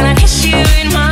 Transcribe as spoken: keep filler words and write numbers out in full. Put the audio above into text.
when I kiss you in my